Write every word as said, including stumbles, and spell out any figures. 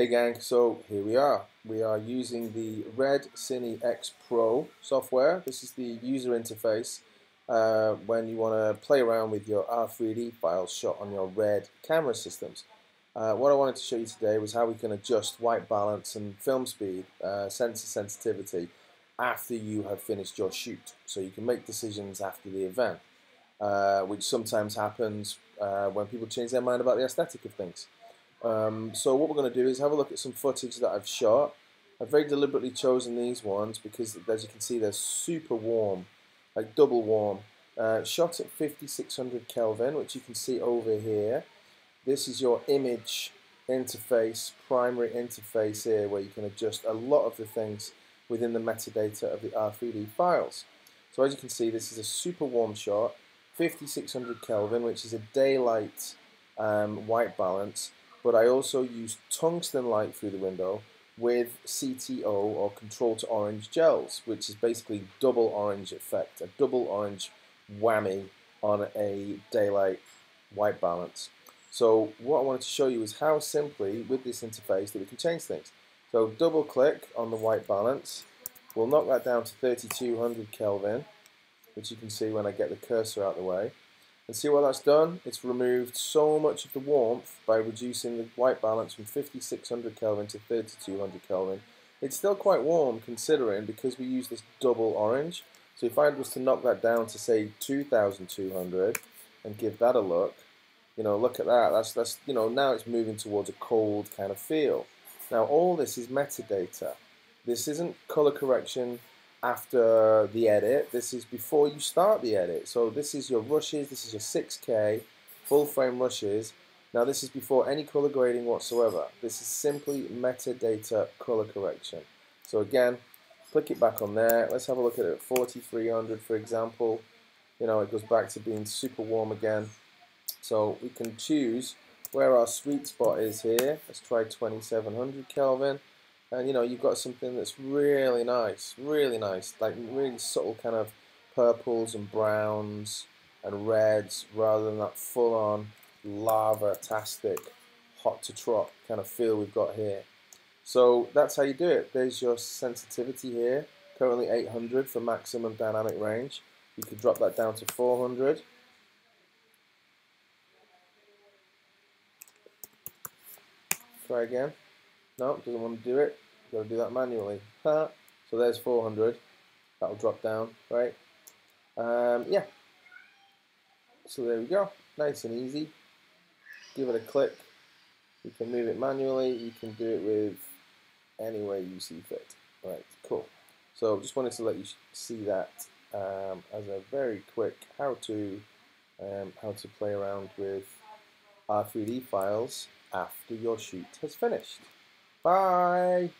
Hey gang, so here we are. We are using the RED Cine X Pro software. This is the user interface uh, when you want to play around with your R three D files shot on your RED camera systems. Uh, what I wanted to show you today was how we can adjust white balance and film speed, uh, sensor sensitivity, after you have finished your shoot. So you can make decisions after the event, uh, which sometimes happens uh, when people change their mind about the aesthetic of things. Um, so what we're going to do is have a look at some footage that I've shot. I've very deliberately chosen these ones because, as you can see, they're super warm, like double warm. Uh, shot at fifty-six hundred Kelvin, which you can see over here. This is your image interface, primary interface here, where you can adjust a lot of the things within the metadata of the R three D files. So as you can see, this is a super warm shot, fifty-six hundred Kelvin, which is a daylight um, white balance. But I also used tungsten light through the window with C T O, or control to orange gels, which is basically double orange effect, a double orange whammy on a daylight white balance. So what I wanted to show you is how simply, with this interface, that we can change things. So double click on the white balance. We'll knock that down to thirty-two hundred Kelvin, which you can see when I get the cursor out of the way. And see what that's done? It's removed so much of the warmth by reducing the white balance from fifty-six hundred Kelvin to thirty-two hundred Kelvin. It's still quite warm, considering, because we use this double orange. So if I was to knock that down to, say, two thousand two hundred and give that a look, you know, look at that. That's that's you know, now it's moving towards a cold kind of feel. Now all this is metadata. This isn't color correction after the edit. This is before you start the edit. So this is your rushes, this is your six K full frame rushes. Now this is before any color grading whatsoever. This is simply metadata color correction. So again, click it back on there. Let's have a look at it at forty-three hundred, for example. You know, it goes back to being super warm again. So we can choose where our sweet spot is here. Let's try twenty-seven hundred Kelvin. And you know, you've got something that's really nice, really nice, like really subtle kind of purples and browns and reds, rather than that full-on lava-tastic, hot-to-trot kind of feel we've got here. So that's how you do it. There's your sensitivity here, currently eight hundred for maximum dynamic range. You could drop that down to four hundred. Try again. No, doesn't want to do it. You've got to do that manually. So there's four hundred. That'll drop down, right? Um, yeah. So there we go. Nice and easy. Give it a click. You can move it manually. You can do it with any way you see fit. Right, cool. So just wanted to let you see that um, as a very quick how to um, how to play around with R three D files after your shoot has finished. Bye.